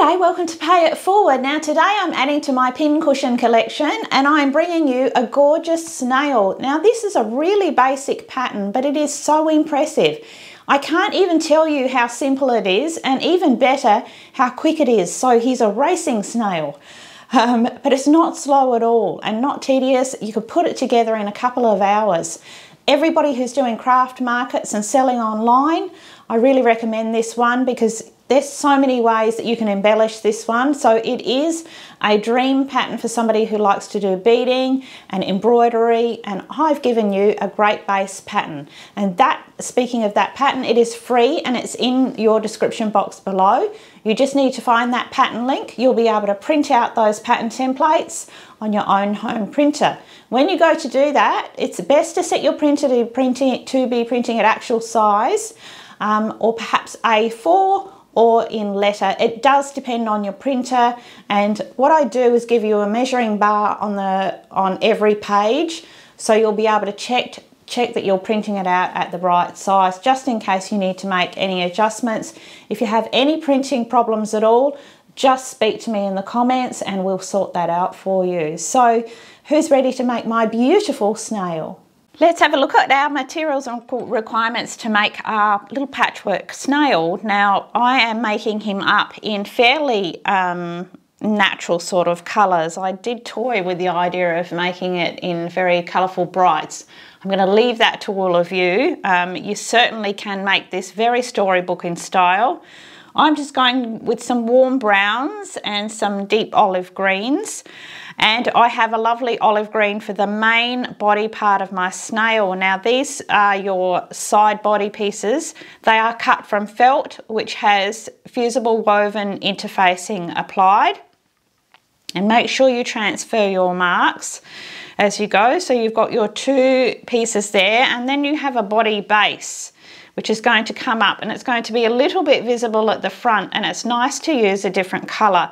G'day, welcome to Pay It Forward. Now today I'm adding to my pincushion collection and I'm bringing you a gorgeous snail. Now this is a really basic pattern, but it is so impressive. I can't even tell you how simple it is, and even better, how quick it is. So he's a racing snail, but it's not slow at all and not tedious. You could put it together in a couple of hours. Everybody who's doing craft markets and selling online, I really recommend this one because there's so many ways that you can embellish this one. So it is a dream pattern for somebody who likes to do beading and embroidery, and I've given you a great base pattern. And that, speaking of that pattern, it is free and it's in your description box below. You just need to find that pattern link. You'll be able to print out those pattern templates on your own home printer. When you go to do that, it's best to set your printer to be printing at actual size, or perhaps A4, or in letter. It does depend on your printer, and what I do is give you a measuring bar on every page, so you'll be able to check that you're printing it out at the right size, just in case you need to make any adjustments. If you have any printing problems at all, just speak to me in the comments and we'll sort that out for you. So who's ready to make my beautiful snail? Let's have a look at our materials and requirements to make our little patchwork snail. Now, I am making him up in fairly natural sort of colours. I did toy with the idea of making it in very colourful brights. I'm going to leave that to all of you. You certainly can make this very storybook in style. I'm just going with some warm browns and some deep olive greens, and I have a lovely olive green for the main body part of my snail. Now these are your side body pieces. They are cut from felt, which has fusible woven interfacing applied, and make sure you transfer your marks as you go. So you've got your two pieces there, and then you have a body base which is going to come up, and it's going to be a little bit visible at the front, and it's nice to use a different colour.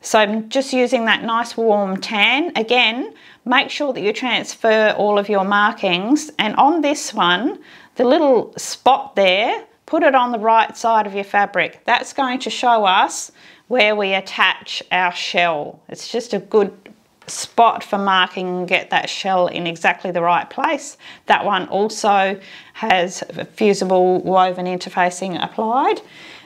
So I'm just using that nice warm tan. Again, make sure that you transfer all of your markings, and on this one, the little spot there, put it on the right side of your fabric. That's going to show us where we attach our shell. It's just a good spot for marking and get that shell in exactly the right place. That one also has fusible woven interfacing applied.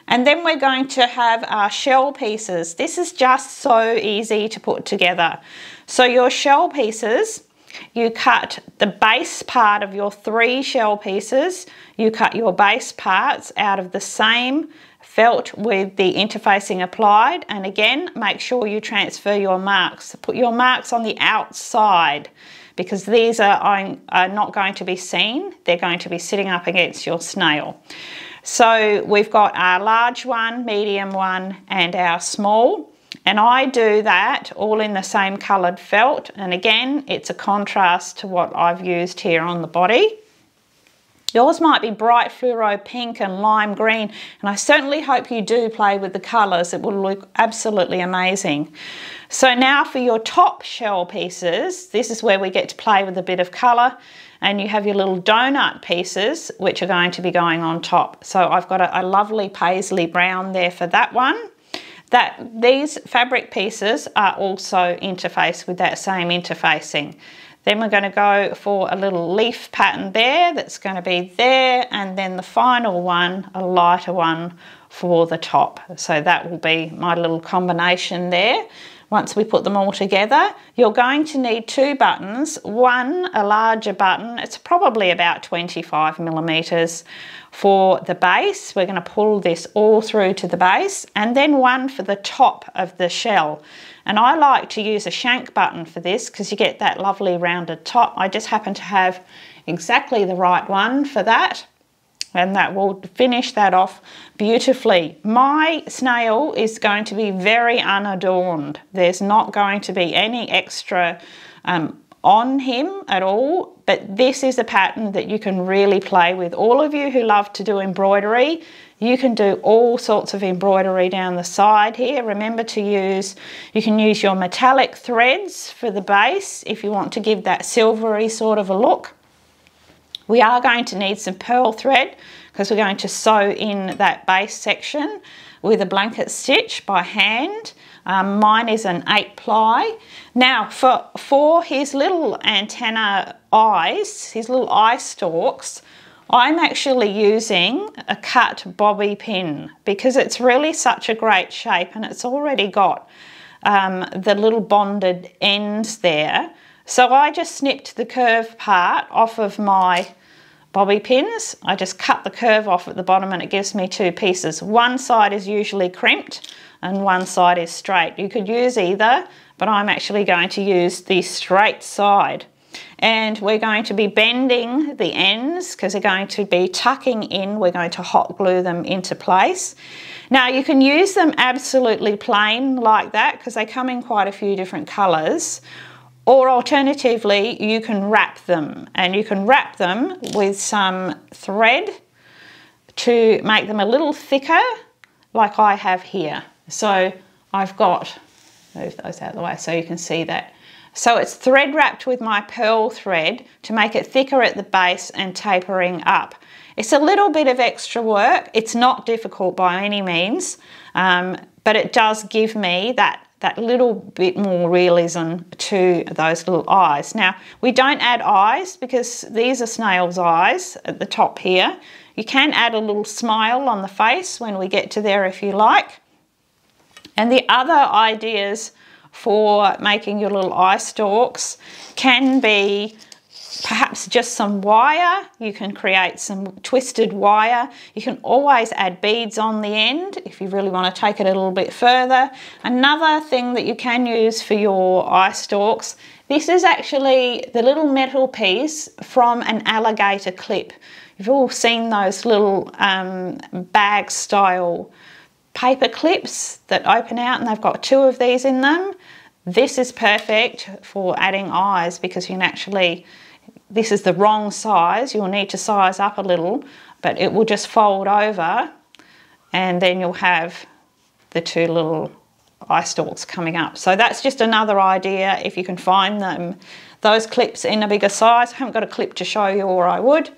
And then we're going to have our shell pieces. This is just so easy to put together. So your shell pieces, you cut the base part of your three shell pieces. You cut your base parts out of the same felt with the interfacing applied, and again make sure you transfer your marks. Put your marks on the outside because these are not going to be seen. They're going to be sitting up against your snail. So we've got our large one, medium one and our small, and I do that all in the same coloured felt, and again it's a contrast to what I've used here on the body. Yours might be bright fluoro pink and lime green, and I certainly hope you do play with the colours. It will look absolutely amazing. So now for your top shell pieces, this is where we get to play with a bit of colour, and you have your little donut pieces which are going to be going on top. So I've got a lovely paisley brown there for that one. These fabric pieces are also interfaced with that same interfacing. Then we're going to go for a little leaf pattern there that's going to be there, and then the final one, a lighter one for the top. So that will be my little combination there. Once we put them all together, you're going to need two buttons. One, a larger button, it's probably about 25mm for the base. We're going to pull this all through to the base, and then one for the top of the shell. And I like to use a shank button for this because you get that lovely rounded top. I just happen to have exactly the right one for that, and that will finish that off beautifully. My snail is going to be very unadorned. There's not going to be any extra on him at all, but this is a pattern that you can really play with. All of you who love to do embroidery, you can do all sorts of embroidery down the side here. Remember to use, you can use your metallic threads for the base if you want to give that silvery sort of a look. We are going to need some pearl thread because we're going to sew in that base section. with a blanket stitch by hand. Mine is an 8-ply. Now for his little antenna eyes, his little eye stalks, I'm actually using a cut bobby pin because it's really such a great shape and it's already got the little bonded ends there. So I just snipped the curve part off of my bobby pins. I just cut the curve off at the bottom and it gives me two pieces. One side is usually crimped and one side is straight. You could use either, but I'm actually going to use the straight side. And we're going to be bending the ends because they're going to be tucking in. We're going to hot glue them into place. Now you can use them absolutely plain like that because they come in quite a few different colours. Or alternatively, you can wrap them, and you can wrap them with some thread to make them a little thicker like I have here. So I've got, move those out of the way so you can see that. So it's thread wrapped with my pearl thread to make it thicker at the base and tapering up. It's a little bit of extra work. It's not difficult by any means, but it does give me that little bit more realism to those little eyes. Now, we don't add eyes because these are snails' eyes at the top here. You can add a little smile on the face when we get to there if you like. And the other ideas for making your little eye stalks can be perhaps just some wire. You can create some twisted wire. You can always add beads on the end if you really want to take it a little bit further. Another thing that you can use for your eye stalks, this is actually the little metal piece from an alligator clip. You've all seen those little bag style paper clips that open out and they've got two of these in them. This is perfect for adding eyes because you can actually, this is the wrong size, you'll need to size up a little, but it will just fold over and then you'll have the two little eye stalks coming up. So that's just another idea if you can find them. Those clips in a bigger size, I haven't got a clip to show you or I would.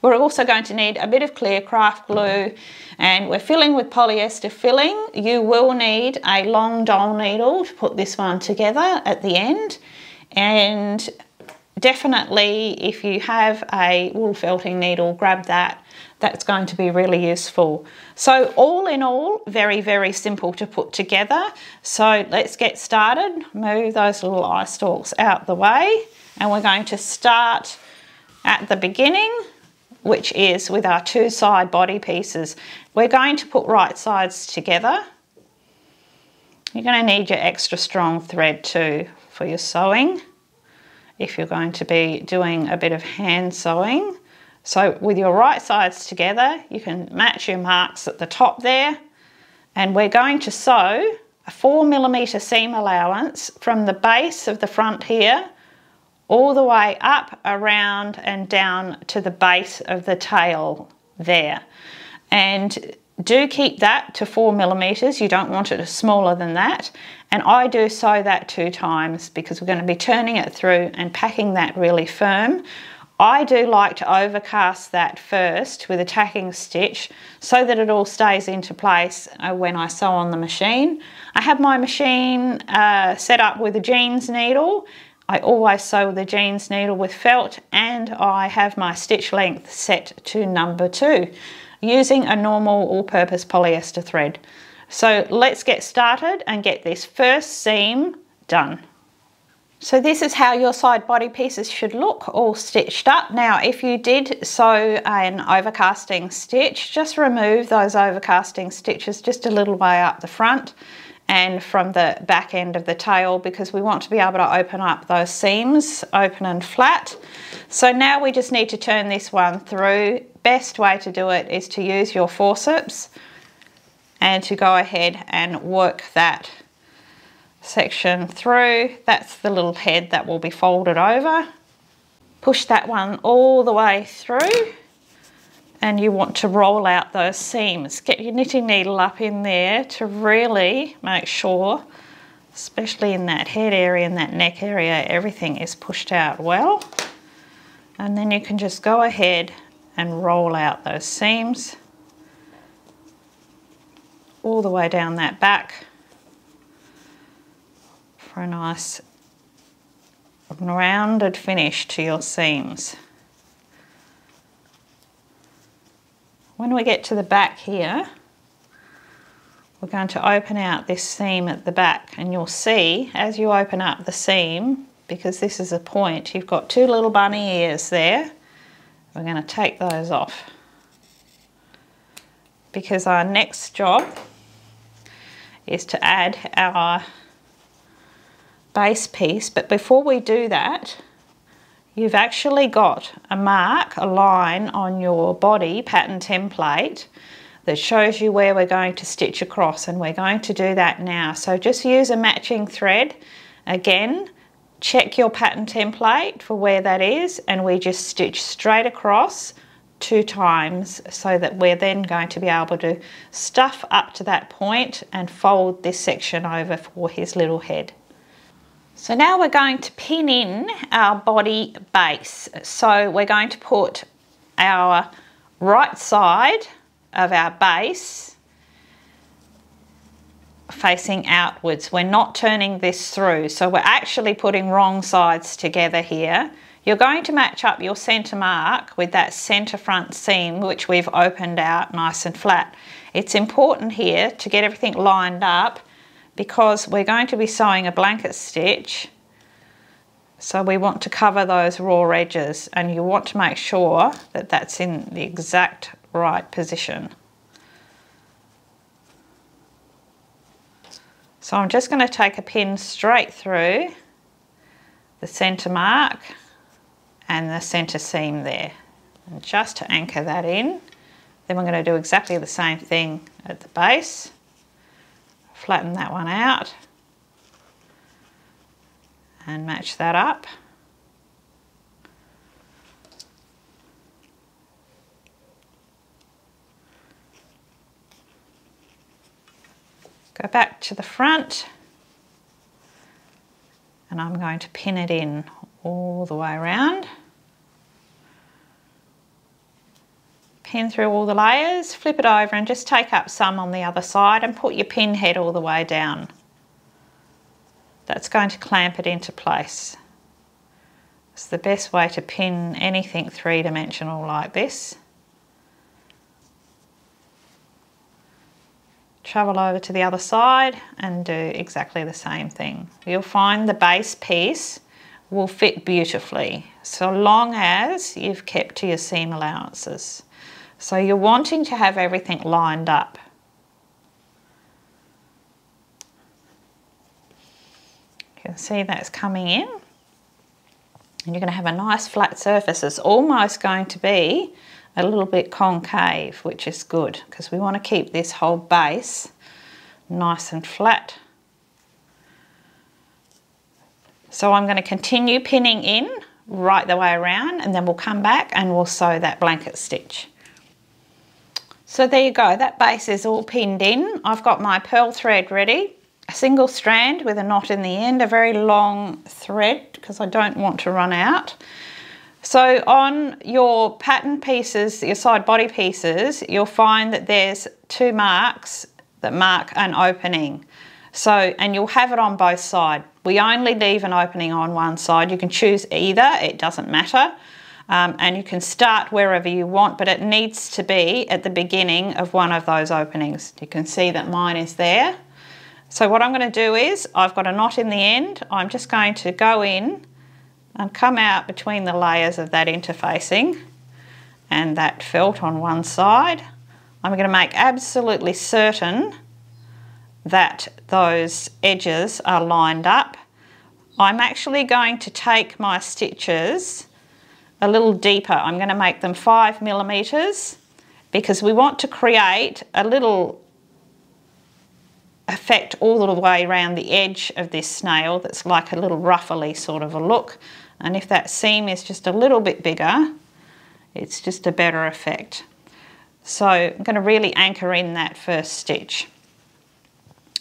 We're also going to need a bit of clear craft glue and we're filling with polyester filling. You will need a long dole needle to put this one together at the end, and definitely if you have a wool felting needle, grab that. That's going to be really useful. So all in all, very, very simple to put together. So let's get started. Move those little eye stalks out the way and we're going to start at the beginning, which is with our two side body pieces. We're going to put right sides together. You're going to need your extra strong thread too for your sewing if you're going to be doing a bit of hand sewing. So with your right sides together, you can match your marks at the top there. And we're going to sew a 4mm seam allowance from the base of the front here all the way up, around and down to the base of the tail there. And do keep that to 4mm, you don't want it smaller than that. And I do sew that 2 times because we're going to be turning it through and packing that really firm. I do like to overcast that first with a tacking stitch so that it all stays into place when I sew on the machine. I have my machine set up with a jeans needle. I always sew the jeans needle with felt, and I have my stitch length set to number 2 using a normal all-purpose polyester thread. So let's get started and get this first seam done. So this is how your side body pieces should look, all stitched up. Now if you did sew an overcasting stitch, just remove those overcasting stitches just a little way up the front and from the back end of the tail because we want to be able to open up those seams, open and flat. So now we just need to turn this one through. Best way to do it is to use your forceps and to go ahead and work that section through. That's the little head that will be folded over. Push that one all the way through and you want to roll out those seams. Get your knitting needle up in there to really make sure, especially in that head area and that neck area, everything is pushed out well. And then you can just go ahead and roll out those seams. all the way down that back for a nice rounded finish to your seams. When we get to the back here, we're going to open out this seam at the back, and you'll see as you open up the seam, because this is a point, you've got two little bunny ears there. We're going to take those off, because our next job is to add our base piece. But before we do that, you've actually got a mark, a line on your body pattern template that shows you where we're going to stitch across, and we're going to do that now. So just use a matching thread. Again, check your pattern template for where that is, and we just stitch straight across 2 times, so that we're then going to be able to stuff up to that point and fold this section over for his little head. So now we're going to pin in our body base. So we're going to put our right side of our base facing outwards. We're not turning this through, so we're actually putting wrong sides together here. You're going to match up your centre mark with that centre front seam, which we've opened out nice and flat. It's important here to get everything lined up, because we're going to be sewing a blanket stitch, so we want to cover those raw edges, and you want to make sure that that's in the exact right position. So I'm just going to take a pin straight through the centre mark and the centre seam there, and just to anchor that in. Then we're going to do exactly the same thing at the base. Flatten that one out and match that up. Go back to the front, and I'm going to pin it in all the way around. Pin through all the layers, flip it over, and just take up some on the other side and put your pin head all the way down. That's going to clamp it into place. It's the best way to pin anything three-dimensional like this. Travel over to the other side and do exactly the same thing. You'll find the base piece will fit beautifully, so long as you've kept to your seam allowances. So you're wanting to have everything lined up. You can see that's coming in, and you're going to have a nice flat surface. It's almost going to be a little bit concave, which is good, because we want to keep this whole base nice and flat. So I'm going to continue pinning in right the way around, and then we'll come back and we'll sew that blanket stitch. So there you go, that base is all pinned in. I've got my pearl thread ready, a single strand with a knot in the end, a very long thread, because I don't want to run out. So on your pattern pieces, your side body pieces, you'll find that there's 2 marks that mark an opening. So, and you'll have it on both sides. We only leave an opening on one side. You can choose either, it doesn't matter. And you can start wherever you want, but it needs to be at the beginning of one of those openings. You can see that mine is there. So what I'm going to do is, I've got a knot in the end. I'm just going to go in and come out between the layers of that interfacing and that felt on one side. I'm going to make absolutely certain that those edges are lined up. I'm actually going to take my stitches a little deeper. I'm going to make them 5 millimeters, because we want to create a little effect all the way around the edge of this snail that's like a little ruffly sort of a look. And if that seam is just a little bit bigger, it's just a better effect. So I'm going to really anchor in that first stitch,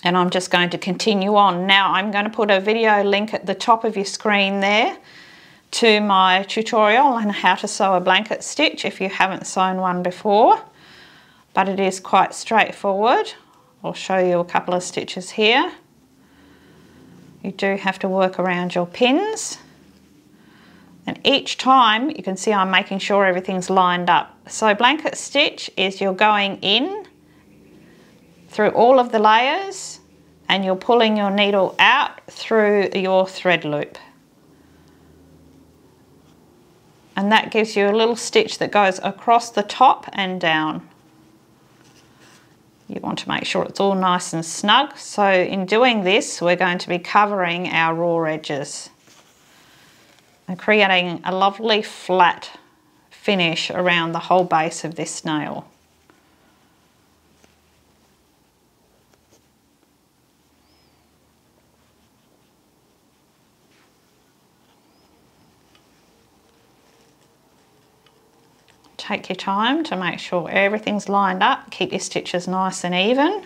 and I'm just going to continue on. Now I'm going to put a video link at the top of your screen there to my tutorial on how to sew a blanket stitch if you haven't sewn one before, but it is quite straightforward. I'll show you a couple of stitches here. You do have to work around your pins, and each time you can see I'm making sure everything's lined up. So blanket stitch is you're going in through all of the layers and you're pulling your needle out through your thread loop, and that gives you a little stitch that goes across the top and down. You want to make sure it's all nice and snug. So in doing this, we're going to be covering our raw edges and creating a lovely flat finish around the whole base of this nail. Take your time to make sure everything's lined up. Keep your stitches nice and even.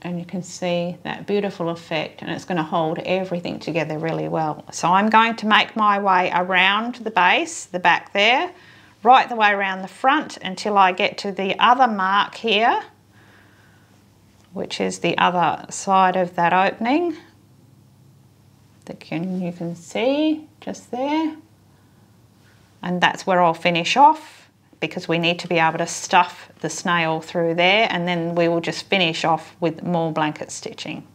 And you can see that beautiful effect, and it's going to hold everything together really well. So I'm going to make my way around the base, the back there, right the way around the front until I get to the other mark here, which is the other side of that opening that you can see just there. And that's where I'll finish off, because we need to be able to stuff the snail through there, and then we will just finish off with more blanket stitching.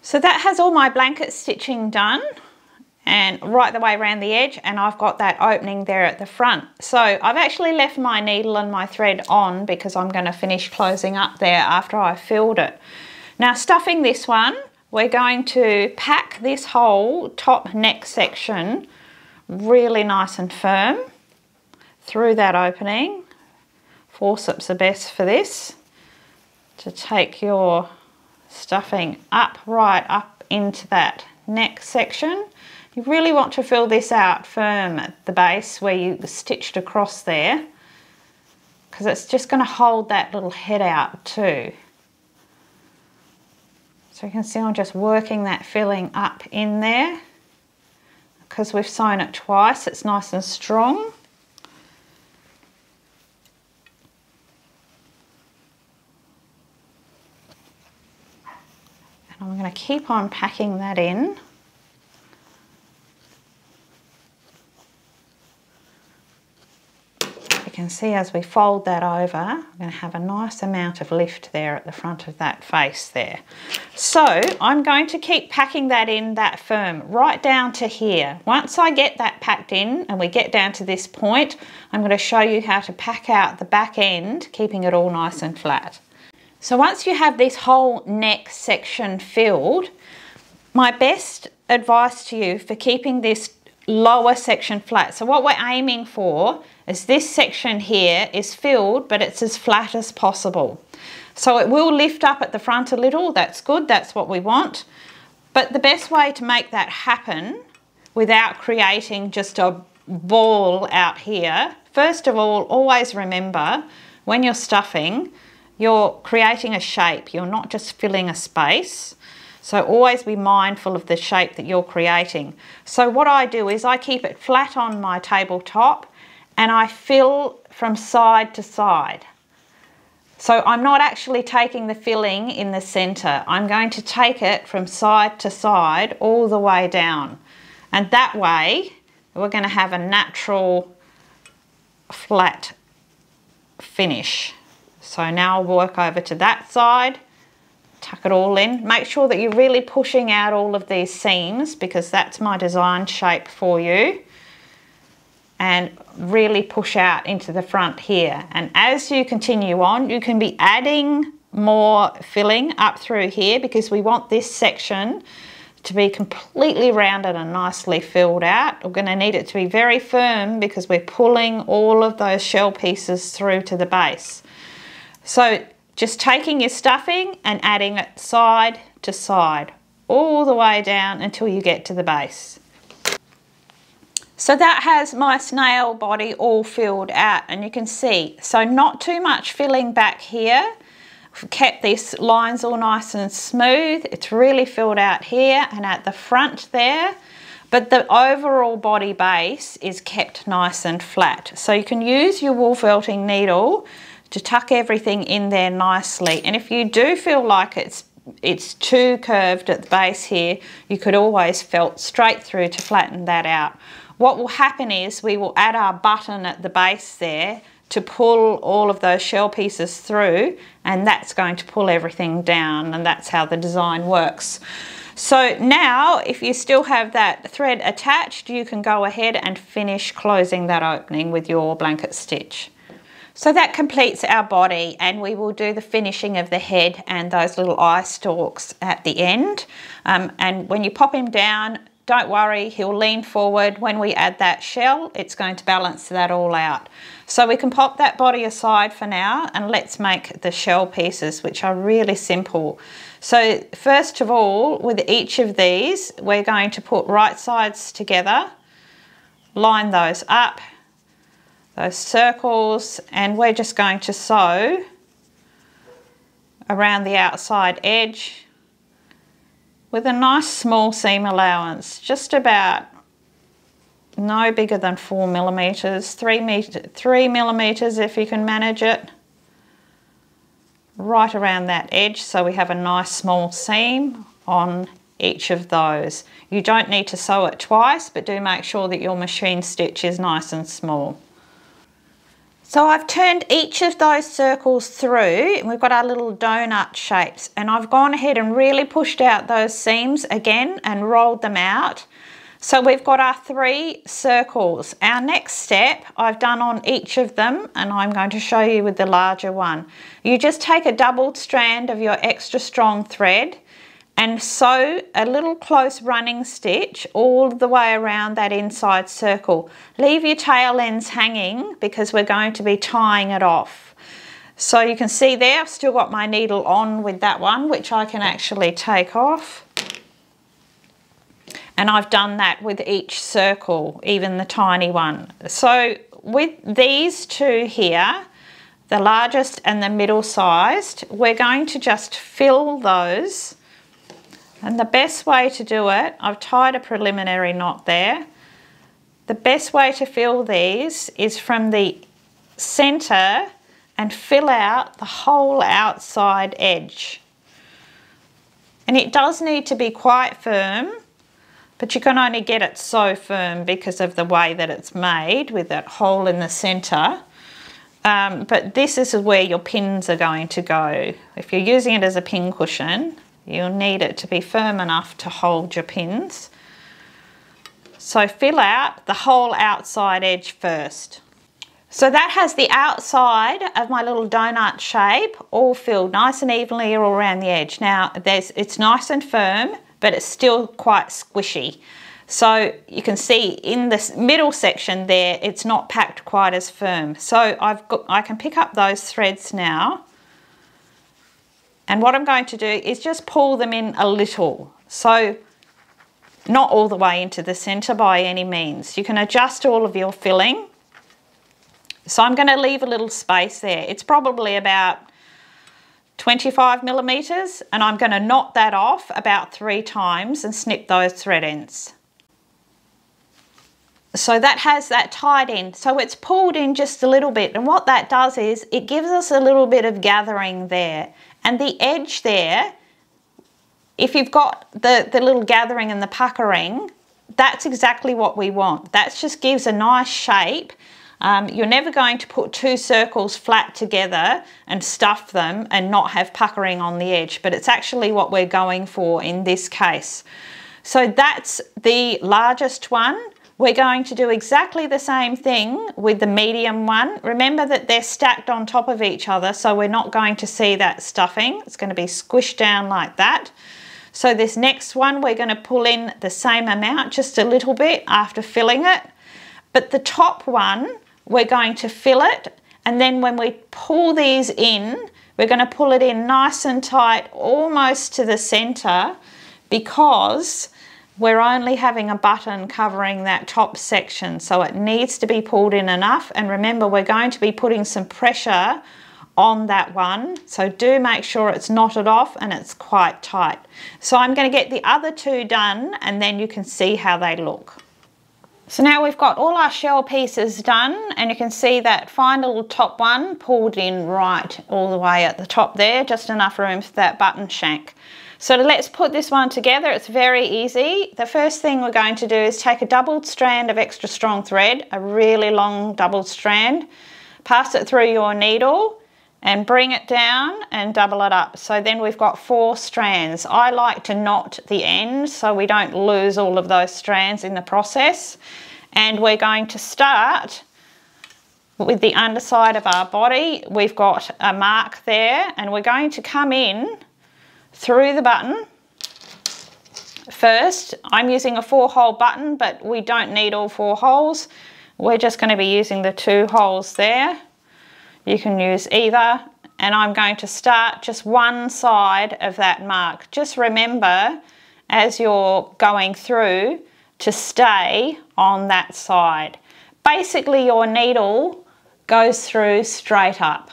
So that has all my blanket stitching done, and right the way around the edge, and I've got that opening there at the front. So I've actually left my needle and my thread on because I'm going to finish closing up there after I filled it. Now stuffing this one, we're going to pack this whole top neck section really nice and firm through that opening. Forceps are best for this, to take your stuffing up right up into that neck section. You really want to fill this out firm at the base where you stitched across there, because it's just going to hold that little head out too. So you can see I'm just working that filling up in there. Because we've sewn it twice, it's nice and strong. And I'm going to keep on packing that in. You can see as we fold that over, I'm going to have a nice amount of lift there at the front of that face there. So I'm going to keep packing that in that firm right down to here. Once I get that packed in and we get down to this point, I'm going to show you how to pack out the back end, keeping it all nice and flat. So once you have this whole neck section filled, my best advice to you for keeping this lower section flat. So what we're aiming for is this section here is filled, but it's as flat as possible. So it will lift up at the front a little. That's good. That's what we want. But the best way to make that happen without creating just a ball out here, first of all, always remember when you're stuffing, you're creating a shape. You're not just filling a space. So always be mindful of the shape that you're creating. So what I do is I keep it flat on my tabletop and I fill from side to side. So I'm not actually taking the filling in the center. I'm going to take it from side to side all the way down. And that way we're going to have a natural flat finish. So now I'll work over to that side. Tuck it all in. Make sure that you're really pushing out all of these seams, because that's my design shape for you. And really push out into the front here. And as you continue on, you can be adding more filling up through here, because we want this section to be completely rounded and nicely filled out. We're going to need it to be very firm because we're pulling all of those shell pieces through to the base. So just taking your stuffing and adding it side to side all the way down until you get to the base. So that has my snail body all filled out, and you can see, so not too much filling back here. I've kept these lines all nice and smooth. It's really filled out here and at the front there. but the overall body base is kept nice and flat. So you can use your wool felting needle to tuck everything in there nicely. And if you do feel like it's too curved at the base here, you could always felt straight through to flatten that out. What will happen is we will add our button at the base there to pull all of those shell pieces through, and that's going to pull everything down, and that's how the design works. So now, if you still have that thread attached, you can go ahead and finish closing that opening with your blanket stitch. So that completes our body, and we will do the finishing of the head and those little eye stalks at the end. And when you pop him down, don't worry, he'll lean forward. When we add that shell, it's going to balance that all out. So we can pop that body aside for now, and let's make the shell pieces, which are really simple. So first of all, with each of these, we're going to put right sides together, line those up, those circles, and we're just going to sew around the outside edge with a nice small seam allowance, just about no bigger than 4 millimeters, 3 millimeters if you can manage it, right around that edge, so we have a nice small seam on each of those. You don't need to sew it twice, but do make sure that your machine stitch is nice and small. So I've turned each of those circles through, and we've got our little donut shapes, and I've gone ahead and really pushed out those seams again and rolled them out. So we've got our 3 circles. Our next step I've done on each of them, and I'm going to show you with the larger one. You just take a doubled strand of your extra strong thread and sew a little close running stitch all the way around that inside circle. Leave your tail ends hanging because we're going to be tying it off. So you can see there, I've still got my needle on with that one, which I can actually take off. And I've done that with each circle, even the tiny one. So with these two here, the largest and the middle sized, we're going to just fill those. And the best way to do it, I've tied a preliminary knot there. The best way to fill these is from the center and fill out the whole outside edge. And it does need to be quite firm, but you can only get it so firm because of the way that it's made with that hole in the center. But this is where your pins are going to go. If you're using it as a pin cushion, you'll need it to be firm enough to hold your pins. So fill out the whole outside edge first. So that has the outside of my little donut shape all filled nice and evenly all around the edge. Now it's nice and firm, but it's still quite squishy. So you can see in this middle section there, it's not packed quite as firm. So I can pick up those threads now. And what I'm going to do is just pull them in a little. So not all the way into the center by any means. You can adjust all of your filling. So I'm going to leave a little space there. It's probably about 25 millimeters, and I'm going to knot that off about 3 times and snip those thread ends. So that has that tied in, so it's pulled in just a little bit, and what that does is it gives us a little bit of gathering there. And the edge there, if you've got the little gathering and the puckering, that's exactly what we want. That just gives a nice shape. You're never going to put 2 circles flat together and stuff them and not have puckering on the edge, but it's actually what we're going for in this case. So that's the largest one. We're going to do exactly the same thing with the medium one. Remember that they're stacked on top of each other, so we're not going to see that stuffing. It's going to be squished down like that. So this next one, we're going to pull in the same amount, just a little bit after filling it. But the top one, we're going to fill it, and then when we pull these in, we're going to pull it in nice and tight, almost to the center, because we're only having a button covering that top section, so it needs to be pulled in enough. And remember, we're going to be putting some pressure on that one. So do make sure it's knotted off and it's quite tight. So I'm going to get the other two done and then you can see how they look. So now we've got all our shell pieces done and you can see that fine little top one pulled in right all the way at the top there, just enough room for that button shank. So let's put this one together. It's very easy. The first thing we're going to do is take a doubled strand of extra strong thread, a really long doubled strand, pass it through your needle and bring it down and double it up. So then we've got 4 strands. I like to knot the end so we don't lose all of those strands in the process. And we're going to start with the underside of our body. We've got a mark there and we're going to come in through the button first. I'm using a 4-hole button, but we don't need all 4 holes. We're just going to be using the 2 holes there. You can use either, and I'm going to start just one side of that mark. Just remember as you're going through to stay on that side. Basically your needle goes through straight up.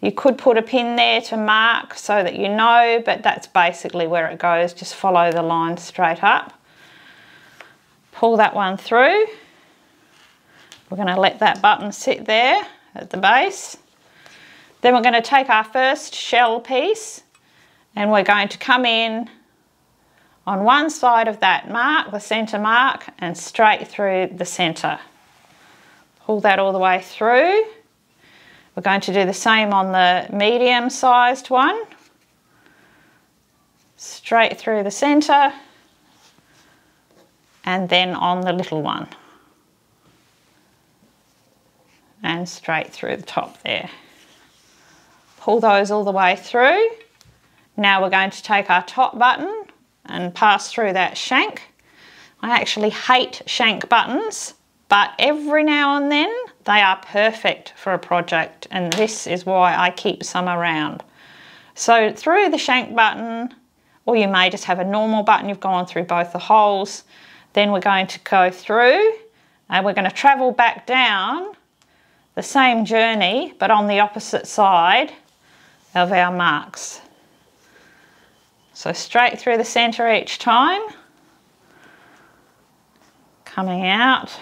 You could put a pin there to mark so that you know, but that's basically where it goes. Just follow the line straight up. Pull that one through. We're going to let that button sit there at the base. Then we're going to take our first shell piece and we're going to come in on one side of that mark, the centre mark, and straight through the centre. Pull that all the way through. We're going to do the same on the medium-sized one. Straight through the centre and then on the little one. And straight through the top there. Pull those all the way through. Now we're going to take our top button and pass through that shank. I actually hate shank buttons, but every now and then they are perfect for a project, and this is why I keep some around. So through the shank button, or you may just have a normal button, you've gone through both the holes. Then we're going to go through and we're going to travel back down the same journey, but on the opposite side of our marks. So straight through the centre each time, coming out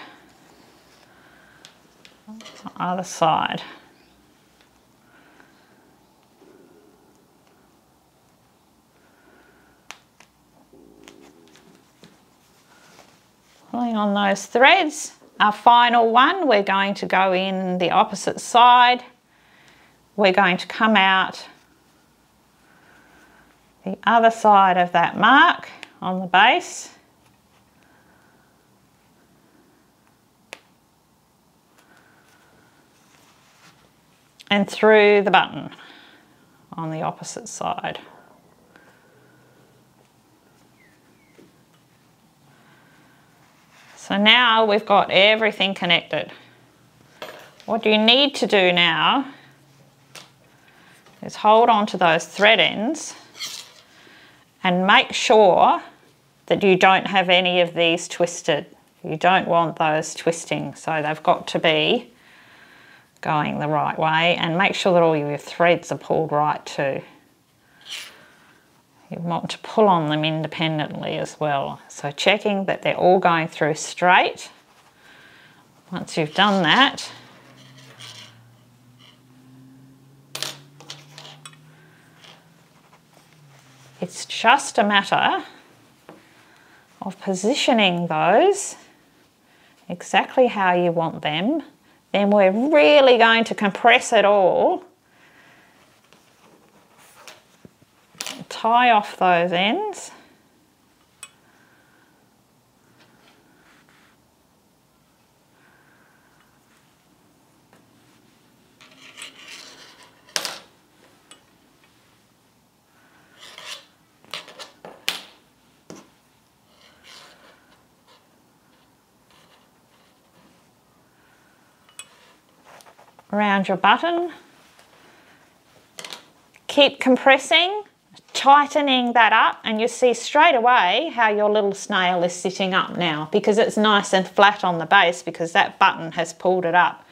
on the other side. Pulling on those threads. Our final one, we're going to go in the opposite side. We're going to come out the other side of that mark on the base. And through the button on the opposite side. So now we've got everything connected. What you need to do now is hold on to those thread ends and make sure that you don't have any of these twisted. You don't want those twisting, so they've got to be going the right way, and make sure that all your threads are pulled right too. You want to pull on them independently as well. So checking that they're all going through straight. Once you've done that, it's just a matter of positioning those exactly how you want them. Then we're really going to compress it all. Tie off those ends. Around your button. Keep compressing. Tightening that up, and you see straight away how your little snail is sitting up now, because it's nice and flat on the base because that button has pulled it up.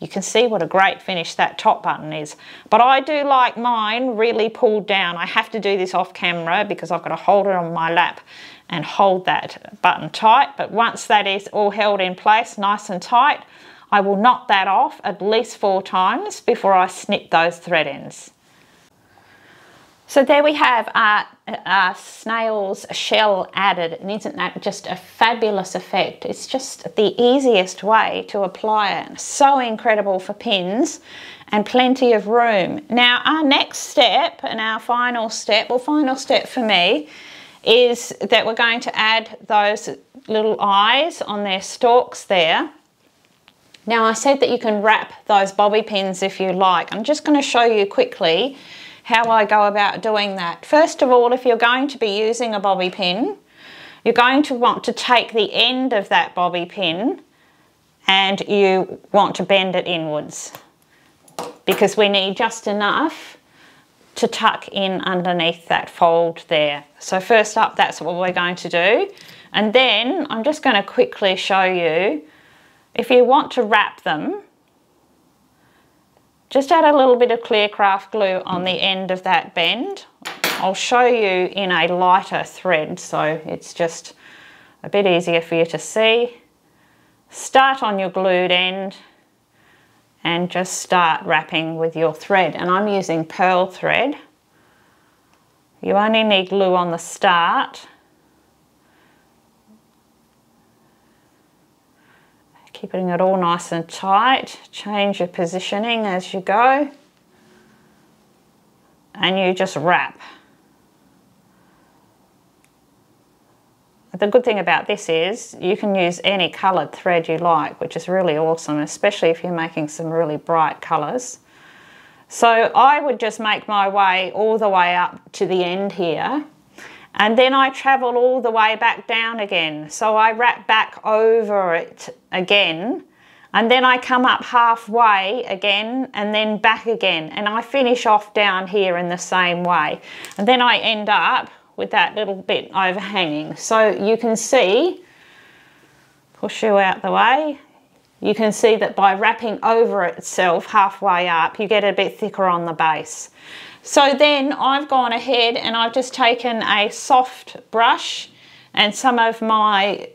You can see what a great finish that top button is. But I do like mine really pulled down. I have to do this off camera because I've got to hold it on my lap and hold that button tight. But once that is all held in place nice and tight, I will knot that off at least 4 times before I snip those thread ends. So there we have our snail's shell added, and isn't that just a fabulous effect? It's just the easiest way to apply it. So incredible for pins and plenty of room. Now our next step and our final step, or final step for me, is that we're going to add those little eyes on their stalks there. Now I said that you can wrap those bobby pins if you like. I'm just going to show you quickly how I go about doing that. First of all, if you're going to be using a bobby pin, you're going to want to take the end of that bobby pin and you want to bend it inwards, because we need just enough to tuck in underneath that fold there. So first up, that's what we're going to do. And then I'm just going to quickly show you, if you want to wrap them, just add a little bit of clear craft glue on the end of that bend. I'll show you in a lighter thread so it's just a bit easier for you to see. Start on your glued end and just start wrapping with your thread. And I'm using pearl thread. You only need glue on the start. Keeping it all nice and tight. Change your positioning as you go. And you just wrap. The good thing about this is you can use any coloured thread you like, which is really awesome, especially if you're making some really bright colours. So I would just make my way all the way up to the end here. And then I travel all the way back down again. So I wrap back over it again, and then I come up halfway again and then back again. And I finish off down here in the same way. And then I end up with that little bit overhanging. So you can see, push you out the way, you can see that by wrapping over itself halfway up, you get a bit thicker on the base. So then I've gone ahead and I've just taken a soft brush and some of my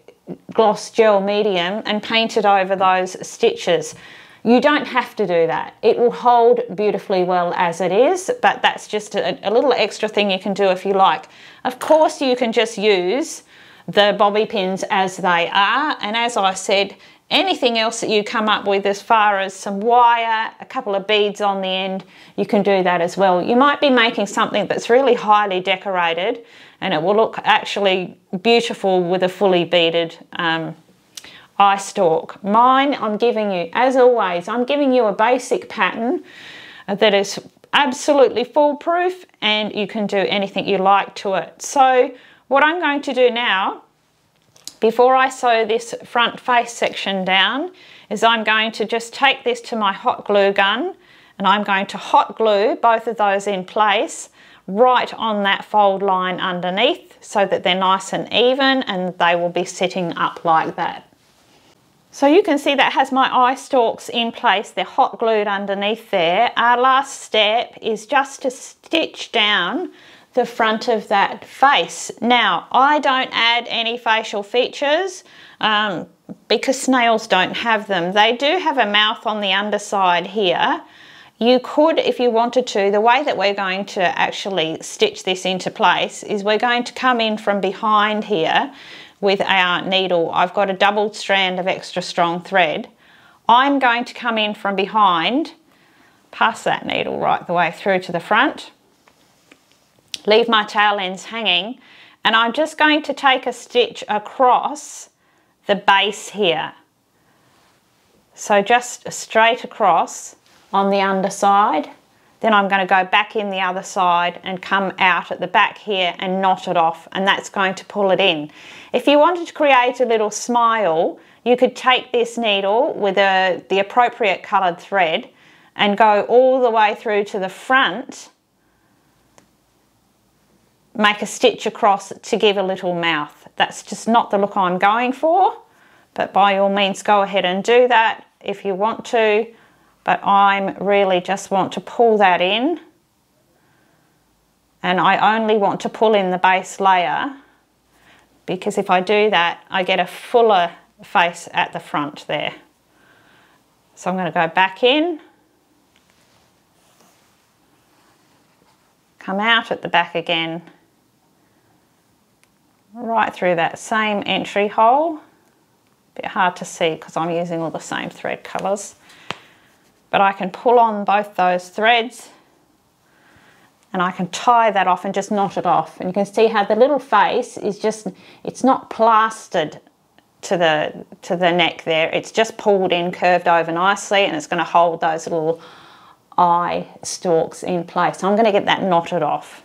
gloss gel medium and painted over those stitches. You don't have to do that. It will hold beautifully well as it is, but that's just a little extra thing you can do if you like. Of course, you can just use the bobby pins as they are, and as I said, anything else that you come up with as far as some wire, a couple of beads on the end, you can do that as well. You might be making something that's really highly decorated and it will look actually beautiful with a fully beaded eye stalk. Mine, I'm giving you, as always, I'm giving you a basic pattern that is absolutely foolproof and you can do anything you like to it. So what I'm going to do now, before I sew this front face section down, is I'm going to just take this to my hot glue gun and I'm going to hot glue both of those in place right on that fold line underneath so that they're nice and even and they will be sitting up like that. So you can see that has my eye stalks in place, they're hot glued underneath there. Our last step is just to stitch down the front of that face. Now, I don't add any facial features because snails don't have them. They do have a mouth on the underside here. You could, if you wanted to, the way that we're going to actually stitch this into place is we're going to come in from behind here with our needle. I've got a double strand of extra strong thread. I'm going to come in from behind, pass that needle right the way through to the front, leave my tail ends hanging, and I'm just going to take a stitch across the base here. So just straight across on the underside, then I'm going to go back in the other side and come out at the back here and knot it off, and that's going to pull it in. If you wanted to create a little smile, you could take this needle with the appropriate coloured thread and go all the way through to the front, make a stitch across to give a little mouth. That's just not the look I'm going for, but by all means go ahead and do that if you want to. but I'm really just want to pull that in, and I only want to pull in the base layer, because if I do that I get a fuller face at the front there. So I'm going to go back in, come out at the back again, right through that same entry hole. A bit hard to see because I'm using all the same thread colours, but I can pull on both those threads and I can tie that off and just knot it off. And you can see how the little face is just, it's not plastered to the neck there, it's just pulled in, curved over nicely, and it's going to hold those little eye stalks in place. So I'm going to get that knotted off.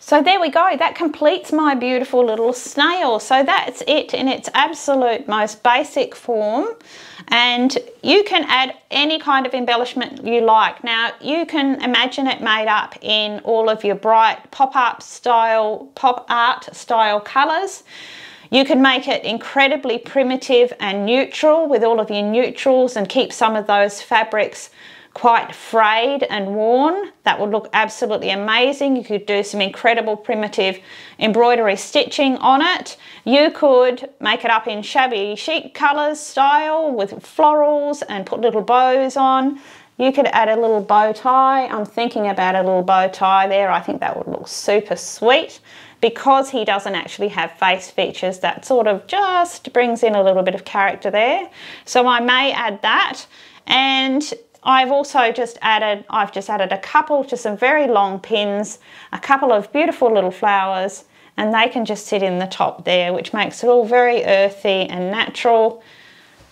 So there we go, that completes my beautiful little snail. So that's it in its absolute most basic form, and you can add any kind of embellishment you like. Now you can imagine it made up in all of your bright pop-up style, pop art style colours. You can make it incredibly primitive and neutral with all of your neutrals and keep some of those fabrics quite frayed and worn. That would look absolutely amazing. You could do some incredible primitive embroidery stitching on it. You could make it up in shabby chic colours style with florals and put little bows on. You could add a little bow tie. I'm thinking about a little bow tie there. I think that would look super sweet. Because he doesn't actually have face features, that sort of just brings in a little bit of character there. So I may add that. And I've also just added, a couple to some very long pins, a couple of beautiful little flowers, and they can just sit in the top there, which makes it all very earthy and natural.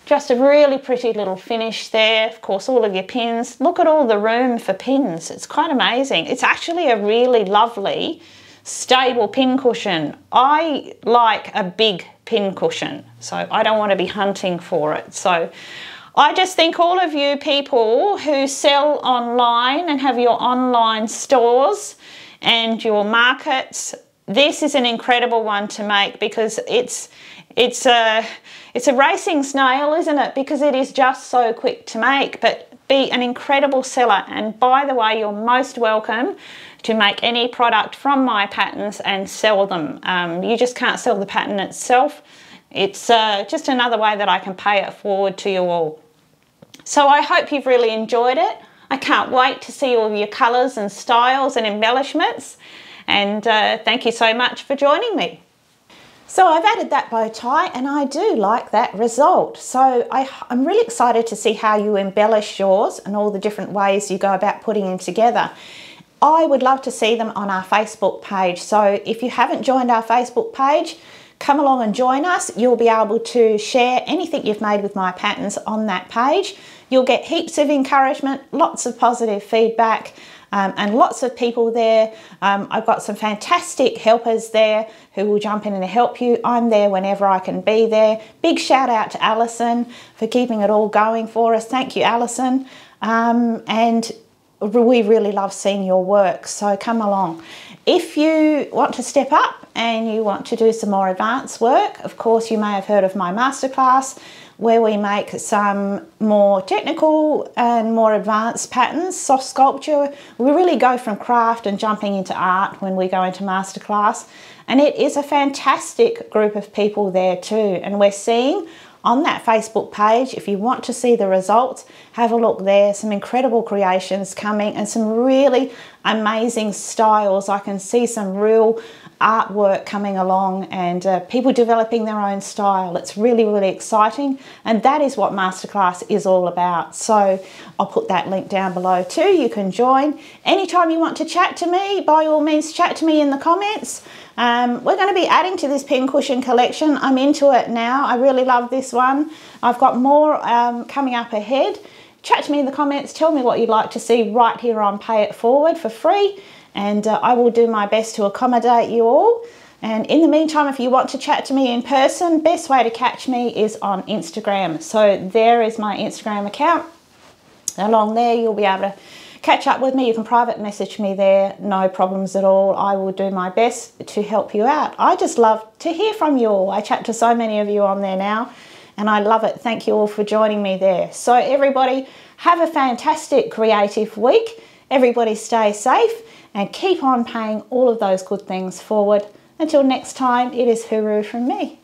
Just a really pretty little finish there. Of course, all of your pins. Look at all the room for pins. It's quite amazing. It's actually a really lovely, stable pin cushion. I like a big pin cushion, so I don't want to be hunting for it. So I just think all of you people who sell online and have your online stores and your markets, this is an incredible one to make, because it's a racing snail, isn't it? Because it is just so quick to make, but be an incredible seller. And by the way, you're most welcome to make any product from my patterns and sell them. You just can't sell the pattern itself. It's just another way that I can pay it forward to you all. So I hope you've really enjoyed it. I can't wait to see all your colours and styles and embellishments, and thank you so much for joining me. So I've added that bow tie, and I do like that result. So I'm really excited to see how you embellish yours and all the different ways you go about putting them together. I would love to see them on our Facebook page. So if you haven't joined our Facebook page, come along and join us. You'll be able to share anything you've made with my patterns on that page. You'll get heaps of encouragement, lots of positive feedback, and lots of people there. I've got some fantastic helpers there who will jump in and help you. I'm there whenever I can be there. Big shout out to Alison for keeping it all going for us. Thank you, Alison. And we really love seeing your work, so come along. If you want to step up and you want to do some more advanced work, of course you may have heard of my masterclass where we make some more technical and more advanced patterns, soft sculpture. We really go from craft and jumping into art when we go into masterclass, and it is a fantastic group of people there too. And we're seeing on that Facebook page, if you want to see the results, have a look there. Some incredible creations coming and some really amazing styles. I can see some real artwork coming along, and people developing their own style. It's really, really exciting, and that is what Masterclass is all about. So I'll put that link down below too. You can join. Anytime you want to chat to me, by all means chat to me in the comments. We're going to be adding to this pincushion collection. I'm into it now. I really love this one. I've got more coming up ahead. Chat to me in the comments. Tell me what you'd like to see right here on Pay It Forward for free. And I will do my best to accommodate you all. And in the meantime, if you want to chat to me in person, best way to catch me is on Instagram. So there is my Instagram account. Along there, you'll be able to catch up with me. You can private message me there, no problems at all. I will do my best to help you out. I just love to hear from you all. I chat to so many of you on there now, and I love it. Thank you all for joining me there. So everybody, have a fantastic creative week. Everybody stay safe and keep on paying all of those good things forward. Until next time, it is hooroo from me.